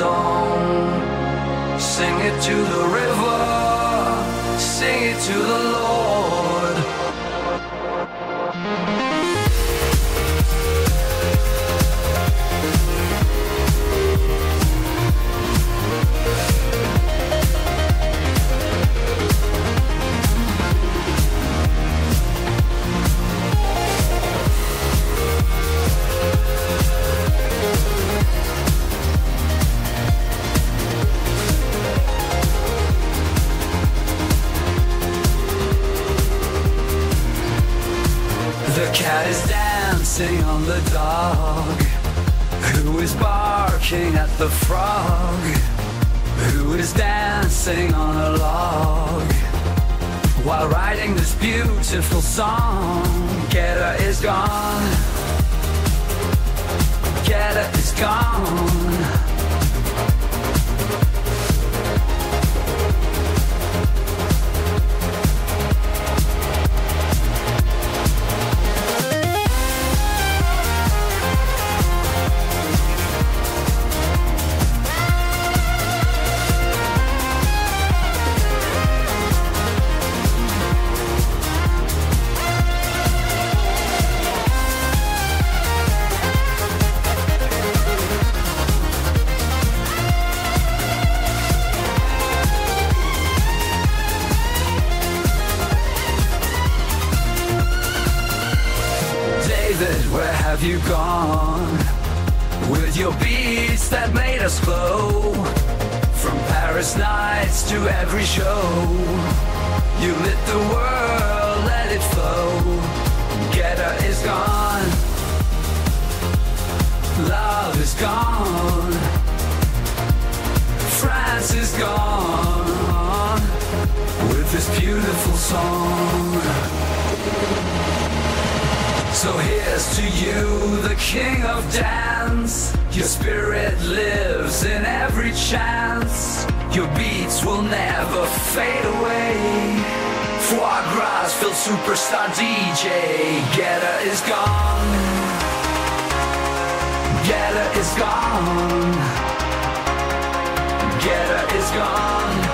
song. Sing it to the river, sing it to the Lord. The cat is dancing on the dog, who is barking at the frog, who is dancing on a log, while writing this beautiful song. Guetta is gone, Guetta is gone. David, where have you gone with your beats that made us glow? From Paris nights to every show, you lit the world, let it flow. Guetta is gone, love is gone, France is gone with this beautiful song. So here's to you, the king of dance. Your spirit lives in every chance. Your beats will never fade away. Foie gras filled superstar DJ. Guetta is gone, Guetta is gone, Guetta is gone.